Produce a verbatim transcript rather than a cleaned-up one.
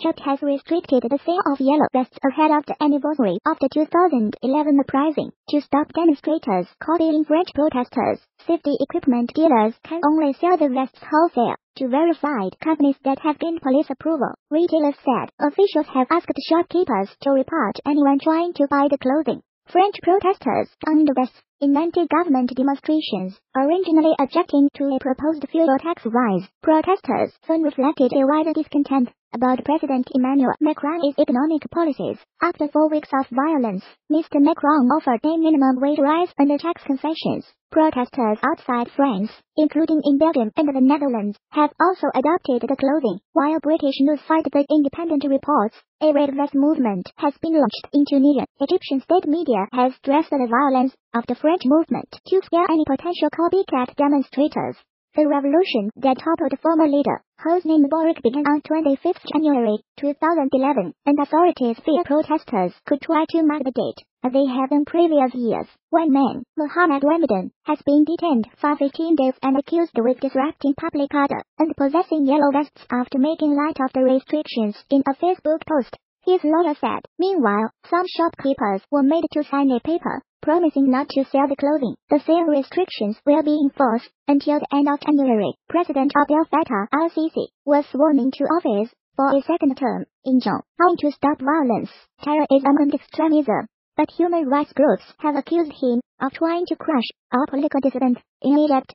Egypt has restricted the sale of yellow vests ahead of the anniversary of the two thousand eleven uprising to stop demonstrators copying French protesters. Safety equipment dealers can only sell the vests wholesale to verified companies that have gained police approval, retailers said. Officials have asked shopkeepers to report anyone trying to buy the clothing. French protesters on the vests in anti-government demonstrations, originally objecting to a proposed fuel tax rise. Protesters soon reflected a wider discontent about President Emmanuel Macron's economic policies. After four weeks of violence, Mister Macron offered a minimum wage rise and tax concessions. Protesters outside France, including in Belgium and the Netherlands, have also adopted the clothing. While British news site The Independent reports, a red vest movement has been launched in Tunisia. Egyptian state media has stressed the violence of the French movement to scare any potential copycat demonstrators. The revolution that toppled former leader Hosni Mubarak began on twenty-fifth January two thousand eleven, and authorities fear protesters could try to mark the date, as they have in previous years. One man, Mohamed Ramadan, has been detained for fifteen days and accused with disrupting public order and possessing yellow vests after making light of the restrictions in a Facebook post, his lawyer said. Meanwhile, some shopkeepers were made to sign a paper promising not to sell the clothing. The sale restrictions will be in force until the end of January. President Abdel Fattah Al Sisi was sworn into office for a second term in June. Trying to stop violence, terrorism and extremism, but human rights groups have accused him of trying to crush all political dissent in Egypt.